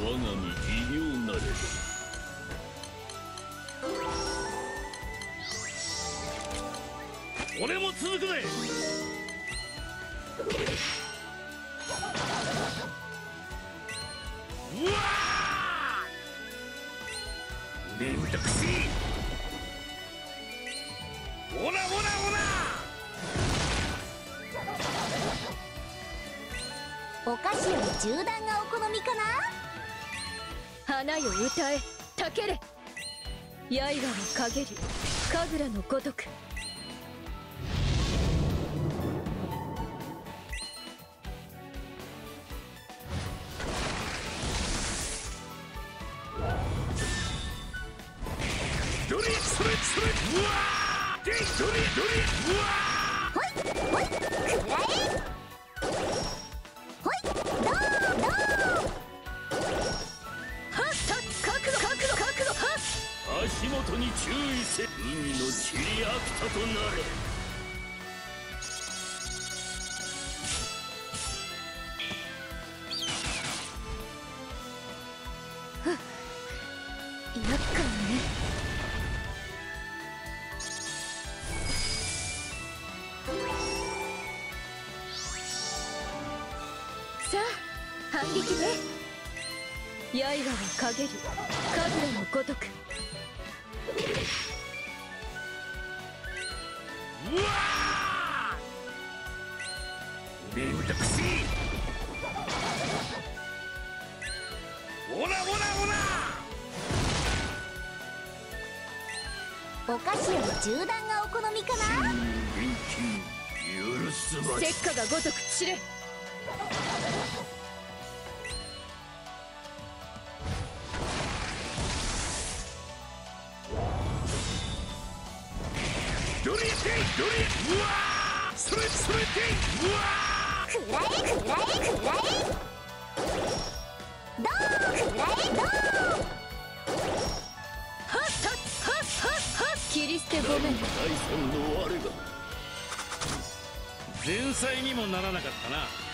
我が身偉業なれど。 俺も続くぜ。うわあ！めんどくせえ。オラオラオラ。お菓子より銃弾がお好みかな。花よ歌え、たけれ。刃の陰り、神楽のごとく。 足元に注意せ、海のチリアクタとなれ。ふっ、厄介ね。 反撃ね。刃は陰り、神楽のごとく。うわあ！めんどくせえ。オラオラオラ。お菓子より銃弾がお好みかな。許すまい。石火がごとく散れ。 前菜にもならなかったな。